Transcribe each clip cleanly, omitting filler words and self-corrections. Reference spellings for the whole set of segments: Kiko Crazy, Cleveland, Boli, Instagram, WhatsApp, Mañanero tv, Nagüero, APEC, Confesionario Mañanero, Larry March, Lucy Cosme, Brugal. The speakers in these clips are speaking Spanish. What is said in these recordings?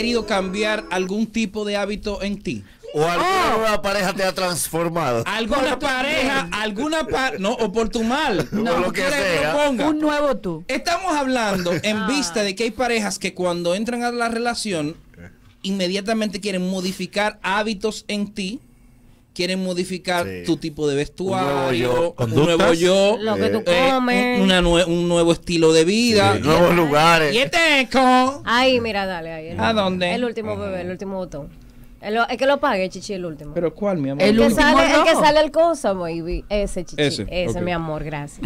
querido cambiar algún tipo de hábito en ti? ¿O alguna pareja te ha transformado? ¿Alguna pareja? ¿Alguna pareja? No, o por tu mal. No, o lo que sea. Un nuevo tú. Estamos hablando en vista de que hay parejas que cuando entran a la relación inmediatamente quieren modificar hábitos en ti. Quieren modificar tu tipo de vestuario, un nuevo yo, lo que tú comes, un nuevo estilo de vida, nuevos lugares. ¿Y este eco? Ahí, mira, dale. Ahí, ¿a dónde? El último bebé, el último botón. Es que lo pague, Chichi, el último. ¿Pero cuál, mi amor? El que sale el cosa, baby. Ese, Chichi. Ese okay. Mi amor, gracias.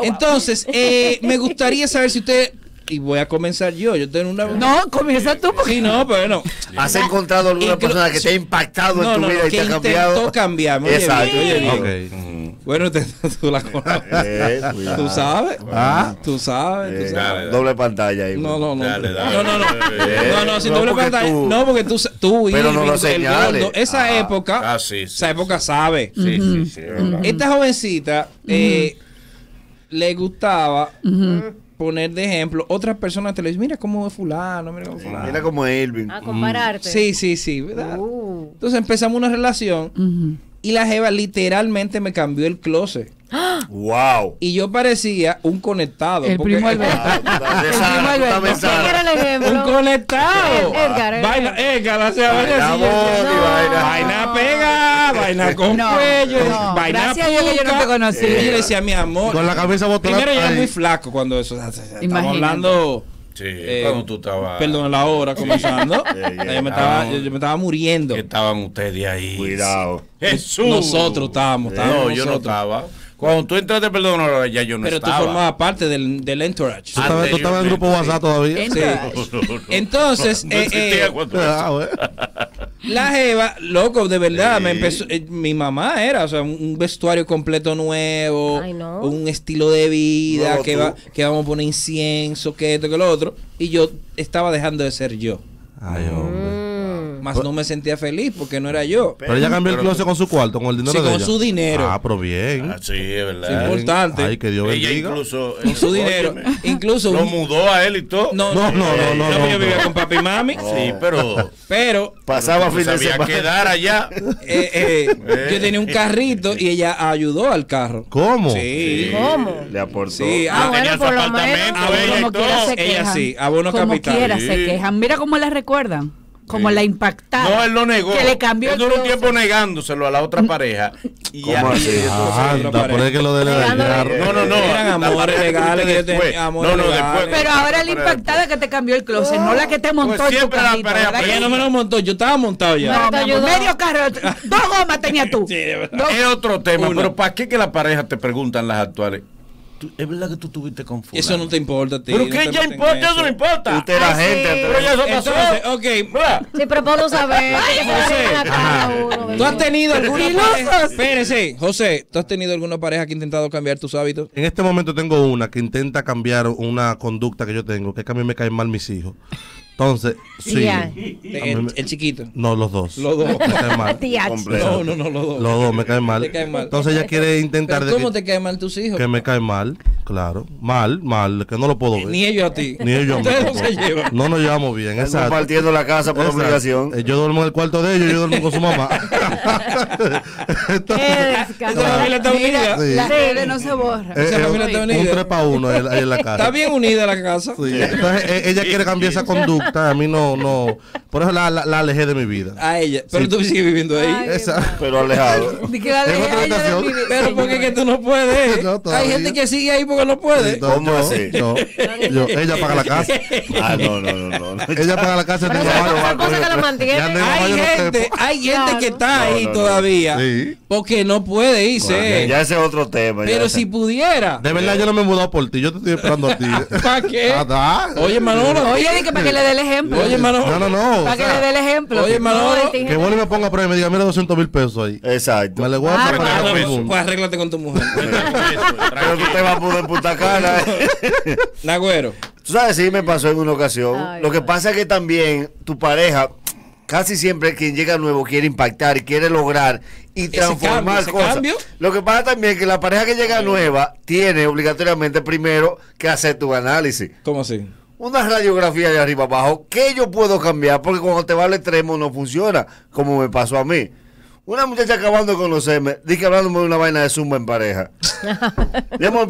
Entonces, me gustaría saber si usted... Y voy a comenzar yo. Yo tengo una... No, comienza tú. Porque... Sí, no, pero no. ¿Has encontrado alguna persona que te ha impactado en tu vida y te ha cambiado? Intentó cambiarme. Exacto. Okay. Bueno, tú la conoces. Tú sabes. ¿Ah? Tú sabes. Dale, doble pantalla ahí. No. No, sin doble pantalla. No, porque tú pero no lo señales. Esa época. Esa época sabe. Sí. Esta jovencita le gustaba... poner de ejemplo, otras personas te lo dicen, mira cómo es fulano, mira cómo es fulano. Mira cómo es Elvin. A compararte. Sí, ¿verdad? Entonces empezamos una relación y la jeva literalmente me cambió el closet. ¡Wow! Y yo parecía un conectado. El primo Alberto. Un conectado. Vaina, vaina pega, vaina con cuello, vaina pega. Gracias que yo no te conocí. Y yo le decía, mi amor. Con la cabeza botada. Primero yo era muy flaco cuando eso. Estamos hablando. Sí, cuando tú estabas... Perdón, la hora comenzando. Yo me estaba muriendo. Estaban ustedes ahí. Cuidado. Jesús. Nosotros estábamos no, yo no estaba. Cuando tú entraste, perdón, ahora ya yo no estaba. Pero tú formabas parte del entourage. ¿Tú estabas en el grupo WhatsApp todavía? Sí. Entonces, la jeva, loco, de verdad, me empezó, mi mamá era, o sea, un vestuario completo nuevo, un estilo de vida, que vamos a poner incienso, que esto, que lo otro, y yo estaba dejando de ser yo. Ay, hombre. Más no me sentía feliz porque no era yo. Pero ella cambió el closet con su cuarto, con el dinero de ella. Sí, con su dinero. Ah, pero bien. Ah, sí, es verdad. Es importante. Ay, que Dios bendiga. Incluso... Con su dinero. Incluso... Lo mudó a él y todo. No. Yo vivía con papi y mami. No. Sí, pero... Pasaba fin de semana. Sabía quedar allá. Yo tenía un carrito y ella ayudó al carro. ¿Cómo? Sí. ¿Cómo? Le aportó. Sí. Ah, bueno, por lo menos. Ella sí, abono capital. Como quiera se quejan. Mira cómo la recuerdan. Como la impactada. No, él lo negó. Que le cambió. Él duró un tiempo negándoselo a la otra pareja. ¿Cómo así? Anda, por que lo de la No. Eran amores legales. Después. Pero ahora la impactada que te cambió el closet, no la que te montó. Pues siempre la pareja. Pero ella no me lo montó, yo estaba montado ya. Medio carro, 2 gomas tenía tú. Sí, de verdad. Es otro tema, pero ¿para qué que la pareja te preguntan las actuales? Es verdad que tú estuviste confuso. Eso no te importa, tío. ¿Pero qué ya importa? Eso no importa. Usted la gente. Pero ya eso pasó. Entonces, ok. Sí, pero puedo saber. José, ¿tú has tenido alguna pareja? Espérese, José, ¿tú has tenido alguna pareja que ha intentado cambiar tus hábitos? En este momento tengo una que intenta cambiar una conducta que yo tengo, que es que a mí me caen mal mis hijos. Entonces, sí. Yeah. ¿El chiquito? No, los dos. Los dos. Me caen mal. No, los dos. Los dos me caen mal. Entonces ella quiere intentar... ¿Pero cómo te caen mal tus hijos? Que me caen mal, claro. Mal, que no lo puedo ver. Ni ellos a ti. Ni ellos a mí. Ustedes no se llevan. No nos llevamos bien, exacto. Compartiendo la casa por obligación. Yo duermo en el cuarto de ellos, yo duermo con su mamá. Esa familia está unida. La regla no se borra. Esa familia está unida. Un 3-1 ahí en la casa. Está bien unida la casa. Entonces ella quiere cambiar esa conducta. A mí no. Por eso la alejé de mi vida. A ella. Pero tú sigues viviendo ahí. Ay, pero alejado. Pero porque que tú no puedes. No, hay gente que sigue ahí porque no puede. Ella paga la casa. Ah, no. Ella paga la casa. Hay gente que está ahí todavía. Sí. Porque no puede irse. Ya ese es otro tema. Pero si pudiera. De verdad yo no me he mudado por ti. Yo te estoy esperando a ti. ¿Para qué? Oye, Manolo. Oye, para que le dé el ejemplo. Oye, Manolo. No. Para que le dé el ejemplo. Oye, Manolo. Que Boli me ponga a prueba y me diga, mira, 200 mil pesos ahí. Exacto. Me le voy a pues arréglate con tu mujer. Pero que te va a poder puta cara. Nagüero. Tú sabes, sí me pasó en una ocasión. Lo que pasa es que también tu pareja, casi siempre quien llega nuevo quiere impactar, quiere lograr y transformar cosas. Lo que pasa también es que la pareja que llega nueva tiene obligatoriamente primero que hacer tu análisis. ¿Cómo así? una radiografía de arriba abajo, ¿qué yo puedo cambiar? Porque cuando te va al extremo no funciona, como me pasó a mí. Una muchacha acabando de conocerme, dije hablándome de una vaina de zumba en pareja. Mi amor,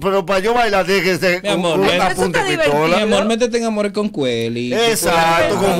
pero para yo bailar tiene que ser con una punta de pistola. Mi amor, métete en amor con Cueli. Exacto, con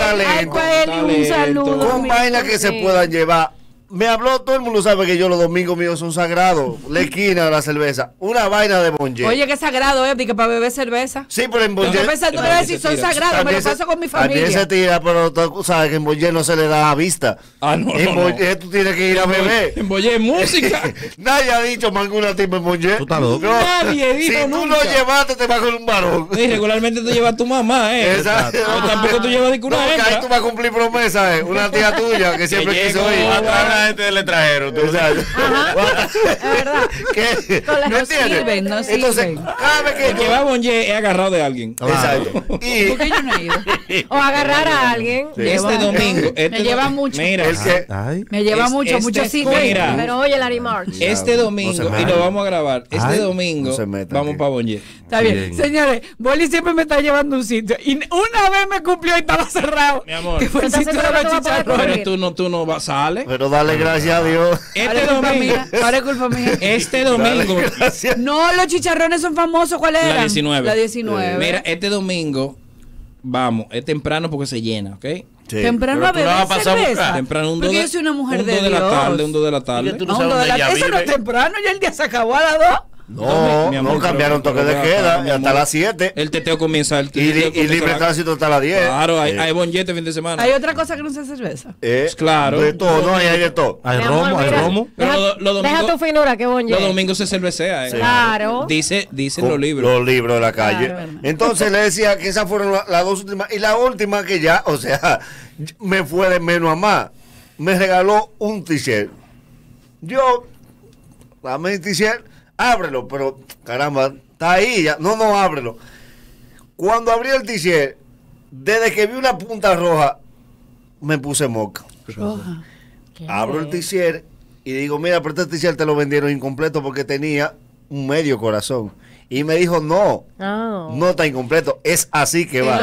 talento. Con vainas que se puedan llevar. Me habló, todo el mundo sabe que yo los domingos míos son sagrados. La esquina de la cerveza. Una vaina de bonje. Oye, qué sagrado, que para beber cerveza. Sí, pero en bonje. Yo pensando que si son sagrados, me lo paso con mi familia. También se tira, pero tú sabes que en bonje no se le da a vista. Ah, no. En bonje tú tienes que ir a beber. En bonje es música. Nadie ha dicho más que una tipa en bonje. Tú estás loco. Nadie dijo. Si tú no llevaste, te vas con un varón. Sí, regularmente tú llevas a tu mamá, Exacto. Tampoco tú llevas ninguna. Porque ahí tú vas a cumplir promesas, una tía tuya que siempre quiso ir. Gente del extranjero, tú sabes. ¿Qué? No sirven, no sirven. Entonces, cada vez que va a bonje, he agarrado de alguien. Exacto. ¿Por qué yo no he ido? O agarrar a alguien. Este domingo. Me lleva mucho. Me lleva mucho, muchos sitios. Pero oye, Larry March. Este domingo, y lo vamos a grabar. Este domingo vamos para bonje. Está bien. Señores, Boli siempre me está llevando a un sitio. Y una vez me cumplió y estaba cerrado. Mi amor. Pero tú no sales. Pero dale. Gracias a Dios. Este domingo. Ahora es culpa mía. Este domingo. No, los chicharrones son famosos. ¿Cuál era? La 19. La 19. Mira, este domingo vamos. Es temprano porque se llena, ¿ok? Sí. Temprano a beber cerveza. Temprano un 2 de la tarde. Porque yo soy una mujer de Dios. Un 2 de la tarde. Eso no es temprano. Ya el día se acabó a las 2. No, amor, no cambiaron toque de queda hasta las 7. El teteo comienza al y libre tránsito hasta las 10. Claro, hay bonjete fin de semana. Hay otra cosa que no sea cerveza. Pues claro. De todo, no, hay de todo. Hay romo, hay romo. Deja tu finura, que bonjete. Los domingos se cervecea. Claro. Dicen los libros. Los libros de la calle. Entonces le decía que esas fueron las dos últimas. Y la última que ya, o sea, me fue de menos a más. Me regaló un t-shirt. Yo, dame el t-shirt. Ábrelo, pero caramba, está ahí ya. No, ábrelo. Cuando abrí el t-shirt, desde que vi una punta roja, me puse moca. Roja. Abro el t-shirt y digo, mira, pero este t-shirt te lo vendieron incompleto porque tenía un medio corazón. Y me dijo, no está incompleto, es así que va.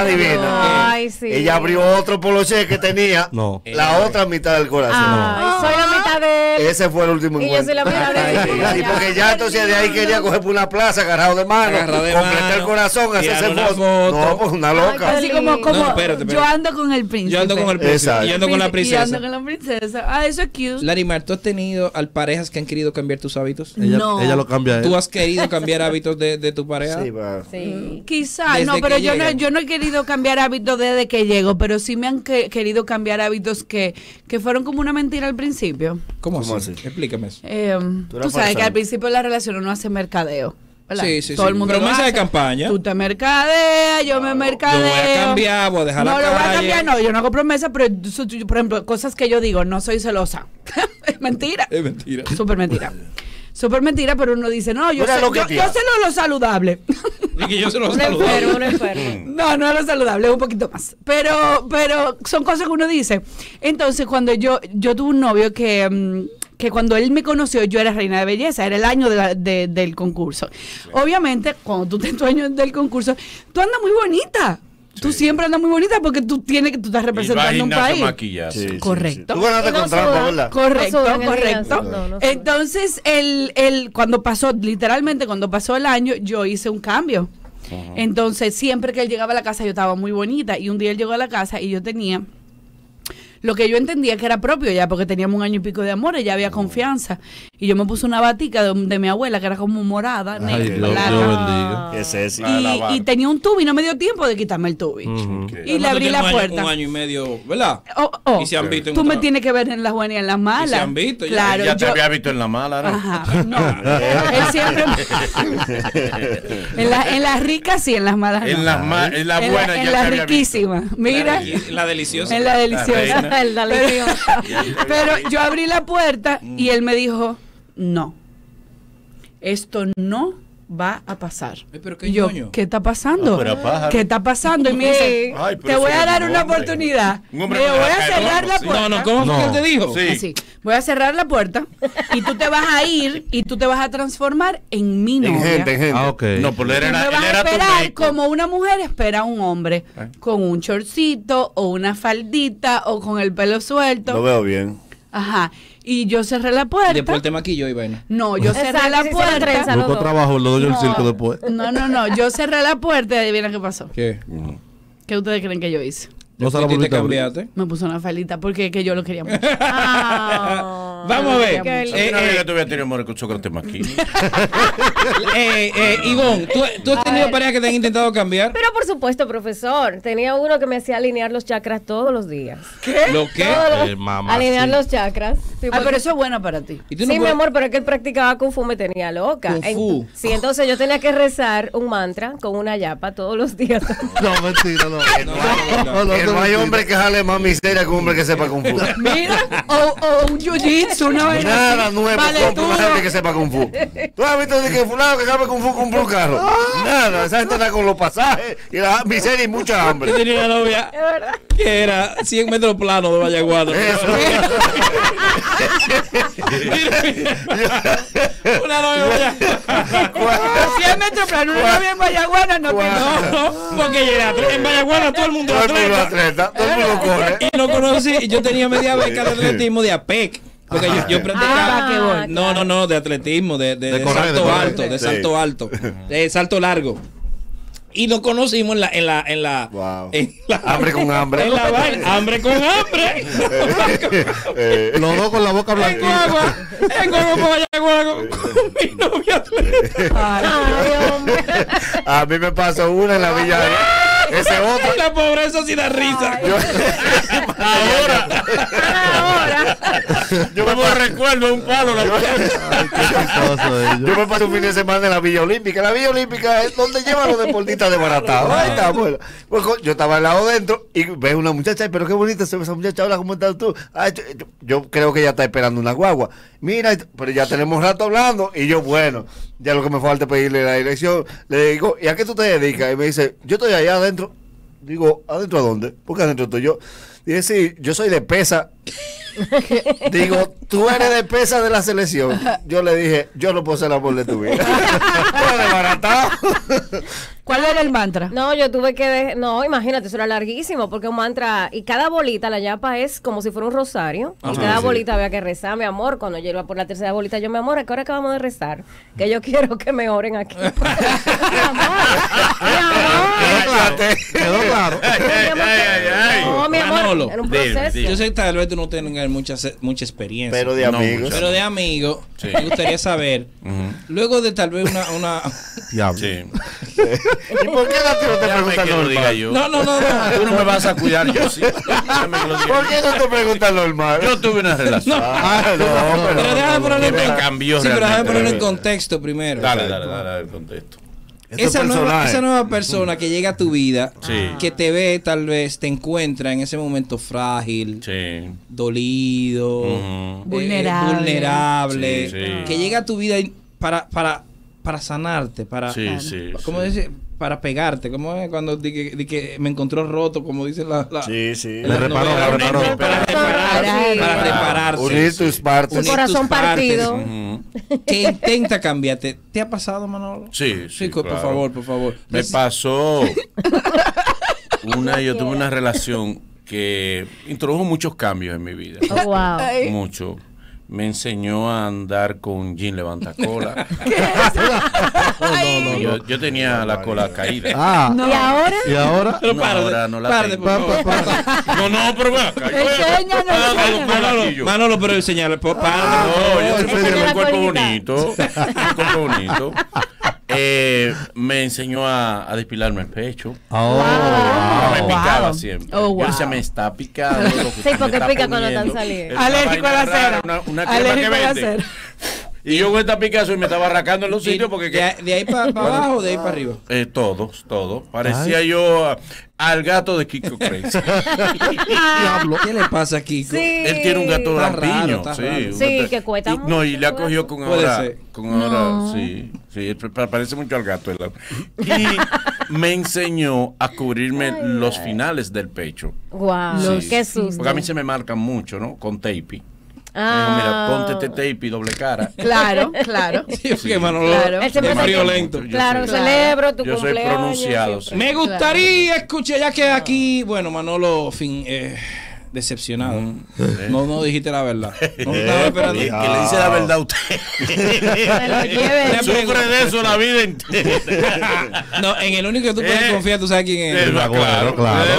Adivina. Ay, sí. Ella abrió otro poloche que tenía la otra mitad del corazón. Soy la mitad de... Ese fue el último encuentro. Y yo soy la mitad de... Y porque ya entonces de ahí quería coger por una plaza, agarrado de mano, completar el corazón, hacerse foto. No, pues una loca. Así como yo ando con el príncipe. Yo ando con el príncipe. Yo ando con la princesa. Yo ando con la princesa. Ah, eso es cute. Larimar, ¿tú has tenido parejas que han querido cambiar tus hábitos? No. Ella lo cambia. ¿Tú has querido cambiar hábitos de tu pareja? Sí. Quizás, no, pero yo no he querido cambiar hábitos desde que llego, pero sí me han querido cambiar hábitos que fueron como una mentira al principio. ¿Cómo así? Explícame eso. Tú sabes que al principio de la relación uno hace mercadeo. ¿Verdad? Sí. Todo el mundo promesa de campaña. Tú te mercadeas, yo me mercadeo. Lo voy a cambiar, voy a dejar la calle. No, lo voy a cambiar, no. Yo no hago promesa, pero por ejemplo, cosas que yo digo, no soy celosa. Es mentira. Es mentira. Súper mentira. Súper mentira, pero uno dice, no, yo sé lo saludable. Y que yo sé lo saludable. No es lo saludable, es un poquito más. Pero son cosas que uno dice. Entonces, cuando yo tuve un novio que cuando él me conoció, yo era reina de belleza, era el año del concurso. Sí. Obviamente, cuando tú te tu año del concurso, tú andas muy bonita. Tú siempre andas muy bonita porque tú estás representando un país. Sí, correcto. Sí. Tú ganaste con trampa, ¿verdad? Correcto. No. Entonces, cuando pasó el año, yo hice un cambio. Entonces, siempre que él llegaba a la casa, yo estaba muy bonita. Y un día él llegó a la casa y yo tenía lo que yo entendía que era propio ya, porque teníamos un año y pico de amor, ya había confianza. Y yo me puse una batica de mi abuela, que era como morada, negra. Y tenía un tubi, no me dio tiempo de quitarme el tubi. Y le abrí la puerta. Un año y medio, ¿verdad? Y se han visto. Tú me tienes que ver en las buenas y en las malas. Se han visto. Claro, ya te había visto en la mala, ¿no? Ajá. No. Él siempre... en las ricas sí, en las malas. En las buenas ya te había visto. En las riquísimas. Mira. En la deliciosa. En la deliciosa. Pero yo abrí la puerta y él me dijo, no, esto no va a pasar. Pero ¿qué está pasando? ¿Qué está pasando? Y me dice, te voy a dar una oportunidad. Me voy a cerrar la puerta. ¿Cómo fue que él te dijo? Sí. voy a cerrar la puerta y tú te vas a ir y tú te vas a transformar en mi novia. En gente. Ah, okay. No, pues él era tu mate. Como una mujer espera a un hombre, con un shortcito o una faldita o con el pelo suelto. Lo veo bien. Ajá. Y yo cerré la puerta. ¿Y después te maquilló y vaina? No, yo cerré la puerta. Busco trabajo, lo doy yo el circo después. No. Yo cerré la puerta y adivina qué pasó. ¿Qué? ¿Qué ustedes creen que yo hice? No se la volviste. Me puso una falita porque que yo lo quería mucho. Vamos a ver. Yo te voy a tener amor con Sócrates Maquini. Ivonne, ¿tú has tenido parejas que te han intentado cambiar? Pero por supuesto, profesor. Tenía uno que me hacía alinear los chakras todos los días. ¿Qué? ¿Lo qué? Alinear los chakras. Sí, pero eso es bueno para ti. Sí, no, mi amor, pero es que él practicaba Kung Fu, me tenía loca. Kung Fu. Sí, entonces yo tenía que rezar un mantra con una yapa todos los días. No, mentira, no. No hay hombre que jale más miseria que un hombre que sepa Kung Fu. Mira, o un jiu-jitsu, una vaina. Nada nuevo, una gente que sepa Kung Fu. Tú has visto de que fulano que sabe Kung Fu compró un carro. Nada, esa gente está con los pasajes y la miseria y mucha hambre. Yo tenía una novia que era 100 metros plano de Vallaguado. Eso. Una novia a 100 metros plano, una novia en Vallaguana no tengo. Porque en Vallaguana todo el mundo atleta, todo el mundo corre. Y lo conocí, yo tenía media beca de atletismo de APEC. Porque yo practicaba no, de atletismo, de salto largo. Y lo conocimos en la hambre con hambre. En la vaina, hambre con hambre. Los dos con la boca blanquita. Con mi novia atleta. A mí me pasó una en la Villa. Ese otro. La pobreza sí da risa. Ahora. Yo me recuerdo un palo. Yo me pasé un fin de semana en la Villa Olímpica. La Villa Olímpica es donde llevan los deportistas desbaratados. Ahí está, bueno. Yo estaba al lado dentro y veo una muchacha. Pero qué bonita esa muchacha. Hola, ¿cómo estás tú? Ay, yo creo que ella está esperando una guagua. Mira, pero ya tenemos rato hablando. Y yo, bueno, ya lo que me falta es pedirle la dirección. Le digo, ¿y a qué tú te dedicas? Y me dice, yo estoy allá adentro. Digo, ¿adentro a dónde? Porque adentro estoy yo. Dice, sí, yo soy de pesa. Digo, tú eres de pesa de la selección. Yo le dije, yo no puedo ser el amor de tu vida. ¿Cuál era el mantra? No, yo tuve que... No, imagínate, eso era larguísimo, porque un mantra... Y cada bolita, la yapa es como si fuera un rosario. Ajá, y cada bolita había que rezar, mi amor. Cuando yo iba por la tercera bolita, yo, mi amor, ¿a qué hora acabamos de rezar? Que yo quiero que me oren aquí. Mi amor. Quedó claro. No, mi amor, era un proceso. Yo sé que tal vez tú no tengas mucha experiencia. Pero de amigos. Pero de amigos, me gustaría saber, luego de tal vez una... ¿Y por qué la tiro te preguntan normal? No. Tú no me vas a cuidar, yo sí. ¿Por qué no te preguntas normal? Yo tuve una relación. Pero déjame ponerlo en contexto primero. Dale el contexto. Esa nueva persona que llega a tu vida, que te ve, tal vez te encuentra en ese momento frágil, dolido, vulnerable, que llega a tu vida para sanarte, para pegarte, como es cuando que me encontró roto, como dicen para repararse, unir tus partes, un corazón partido, que intenta cambiarte. ¿Te ha pasado, Manolo? Sí, claro. Por favor. Me pasó yo tuve una relación que introdujo muchos cambios en mi vida. Oh, wow. Mucho. Me enseñó a andar con jean levantacola. No. Yo tenía la cola caída. ¿Y ahora? No, ahora no la tengo. No, pero bueno. Manolo, pero enseñale. Yo tengo un cuerpo bonito. Me enseñó a depilarme el pecho. Me picaba siempre. Yo decía, me está picando. Sí, porque pica cuando están saliendo. Alérgico a la cera. Una crema que vende. Y yo con esta picazo y me estaba arrancando en los sitios porque... ¿De ahí para abajo o de ahí para arriba? Todo. Parecía yo al gato de Kiko Crazy. Diablo, ¿qué le pasa a Kiko? Sí. Él tiene un gato rampiño. Sí, que cuesta mucho. No, y le ha cogido con ahora... Sí, parece mucho al gato. Y me enseñó a cubrirme los finales del pecho. Wow, qué susto. Porque a mí se me marcan mucho, ¿no? Con tape. Ah. Mira, ponte tape y doble cara. Claro, claro. Sí, sí. Que Manolo, claro. Es violento. Claro, celebro tu cumpleaños. Yo soy pronunciado. Sí. Me gustaría escuchar, ya que aquí, bueno, Manolo, decepcionado. No dijiste la verdad. No estaba esperando. Que le dice la verdad a usted. Le sufre de eso la vida entera. No, en el único que tú puedes confiar, tú sabes quién es. Claro.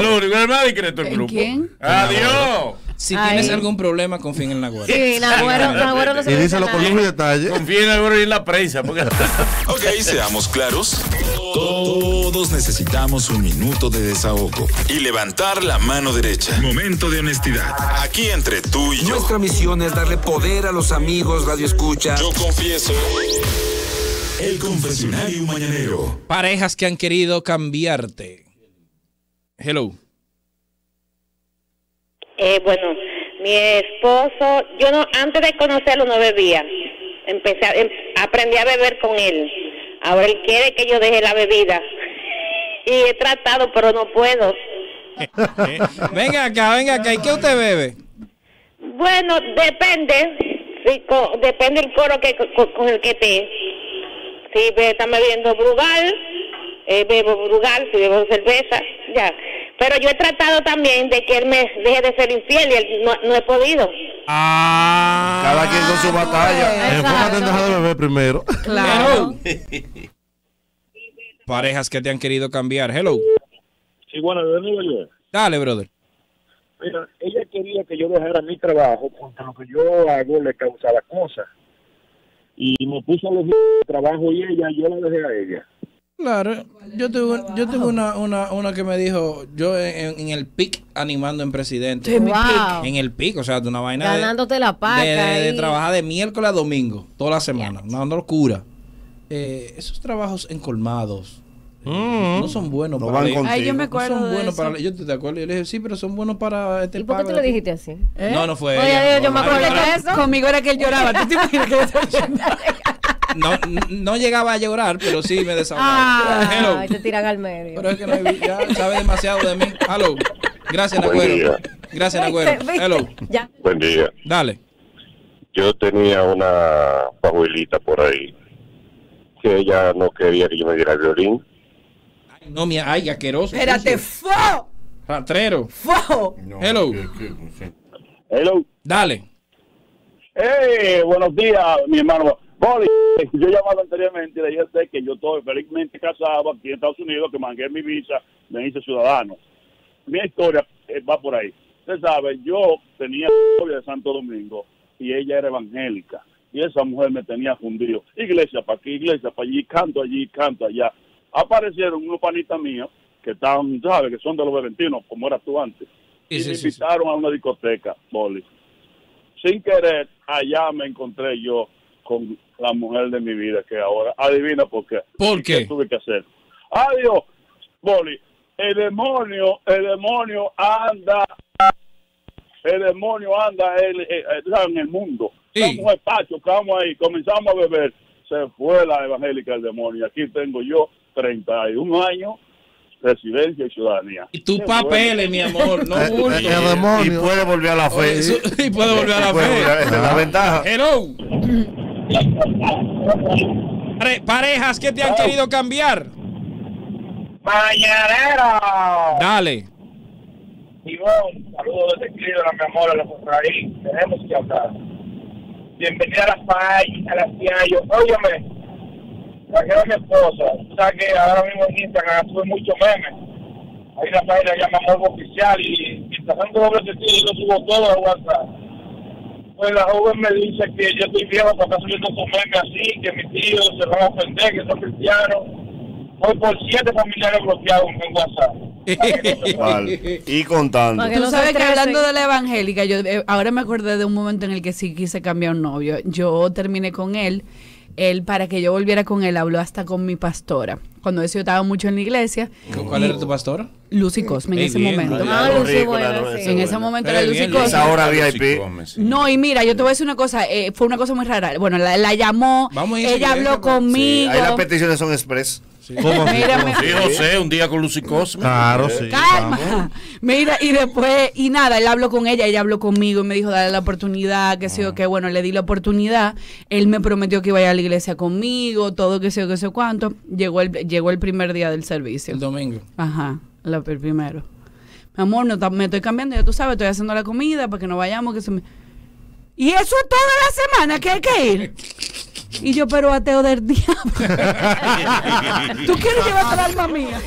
El único, el más discreto del grupo. ¿Quién? Adiós. Si tienes algún problema, confía en el Nagüero. Sí, Nagüero no se. Y díselo con lujo y detalle. Confía en el Nagüero y en la prensa. Porque... Ok, seamos claros. Todos necesitamos un minuto de desahogo y levantar la mano derecha. Momento de honestidad. Aquí entre tú y yo. Nuestra misión es darle poder a los amigos radioescuchas. Yo confieso. El confesionario mañanero. Parejas que han querido cambiarte. Hello. Bueno, mi esposo, yo no, antes de conocerlo no bebía. Aprendí a beber con él. Ahora él quiere que yo deje la bebida. Y he tratado, pero no puedo. Venga acá. ¿Y qué usted bebe? Bueno, depende. Sí, depende el coro con el que esté. Si están bebiendo Brugal, bebo Brugal, si bebo cerveza, ya. Pero yo he tratado también de que él me deje de ser infiel y él no he podido. Ah, cada quien con su batalla. Enfócate en dejar de beber primero. Claro. Parejas que te han querido cambiar. Hello. Sí, bueno, dale, brother. Mira, ella quería que yo dejara mi trabajo porque lo que yo hago le causaba cosas. Y me puso a elegir el trabajo y yo la dejé a ella. Claro, yo tuve una que me dijo, yo en el PIC animando en presidente. Wow. En el PIC, o sea, de una vaina. Ganándote la paca. De trabajar de miércoles a domingo, toda la semana. Yes. Una locura. Esos trabajos encolmados no son buenos para ellos. Ay, yo me acuerdo. No son buenos para ellos. Yo te acuerdo. Yo le dije, sí, pero son buenos para este. ¿Y por qué tú le dijiste así? ¿Eh? No fue ella. Oye, yo me acuerdo de eso. Conmigo era que él lloraba. ¿Tú te imaginas que yo No llegaba a llorar, pero sí me desahogaba. Ay, te tiran al medio. Pero es que ya sabe demasiado de mí. Hello. Gracias, Nagüero. Gracias, Nagüero. Hello. Ya. Buen día. Dale. Yo tenía una abuelita por ahí que ella no quería que yo me diera el violín. Ay, no, mía. Ay, asqueroso. Espérate, fo. Ratrero. Fo. No, hello. Hello. Dale. Hey, buenos días, mi hermano. Boli, yo he llamado anteriormente y le sé que yo estoy felizmente casado aquí en Estados Unidos, que mangué mi visa, me hice ciudadano. Mi historia va por ahí. Usted sabe, yo tenía novia de Santo Domingo y ella era evangélica. Y esa mujer me tenía fundido. Iglesia para aquí, iglesia para allí, canto allá. Aparecieron unos panitas míos que estaban, ¿sabes? Que son de los Beventinos, como eras tú antes. Y me invitaron a una discoteca, Boli. Sin querer, allá me encontré yo con la mujer de mi vida, que ahora, adivina por qué. ¿Por qué? ¿Qué tuve que hacer? Adiós, Boli. El demonio anda en el mundo. Sí. Estamos en Pacho, estamos ahí, comenzamos a beber. Se fue la evangélica del demonio. Aquí tengo yo 31 años, residencia y ciudadanía. Y tus papeles, mi amor, no burles. Y puede volver a la fe. Y puede volver a la fe. Esa es la ventaja. Hello. Parejas que te han querido cambiar. Mañanero. Dale. Ivonne, saludos desde Cleveland, mi amor, a los Israelíes. Tenemos que hablar. Bienvenida a las PAI, a las PIAYO. Óyeme, trajeron a mi esposa. Tú sabes que ahora mismo en Instagram sube muchos memes. Hay una página que llama Morbo Oficial y mientras tanto doble sentido, yo subo todo a WhatsApp. Pues la joven me dice que yo estoy viejo para estar subiendo esos memes así, que mis tíos se van a ofender, que son cristianos. Voy por 7 familiares bloqueados en WhatsApp. Vale. Y contando. Tú sabes que hablando de la evangélica, yo ahora me acordé de un momento en el que sí quise cambiar un novio. Yo terminé con él. Él, para que yo volviera con él, habló hasta con mi pastora. Cuando eso yo estaba mucho en la iglesia. ¿Cuál era tu pastora? Lucy Cosme en ese momento. En ese momento era Lucy Cosme. Esa hora VIP. No, y mira, yo te voy a decir una cosa. Fue una cosa muy rara. Bueno, la llamó, ella habló conmigo. Ahí las peticiones son express. Sí. ¿Cómo? Mírame. Sí, José, un día con Lucy Cosme. Claro, sí. Calma. Vamos. Mira, y después, y nada, él habló con ella, ella habló conmigo y me dijo, dale la oportunidad, que sé yo, que bueno, le di la oportunidad. Él me prometió que iba a ir a la iglesia conmigo, todo, que sé yo, que sé cuánto. Llegó el primer día del servicio. El domingo. Ajá, el primero. Mi amor, no, me estoy cambiando, ya tú sabes, estoy haciendo la comida para que no vayamos, que se me... Y eso toda la semana que hay que ir. Y yo, pero ateo del diablo. ¿Tú quieres llevar tu alma mía?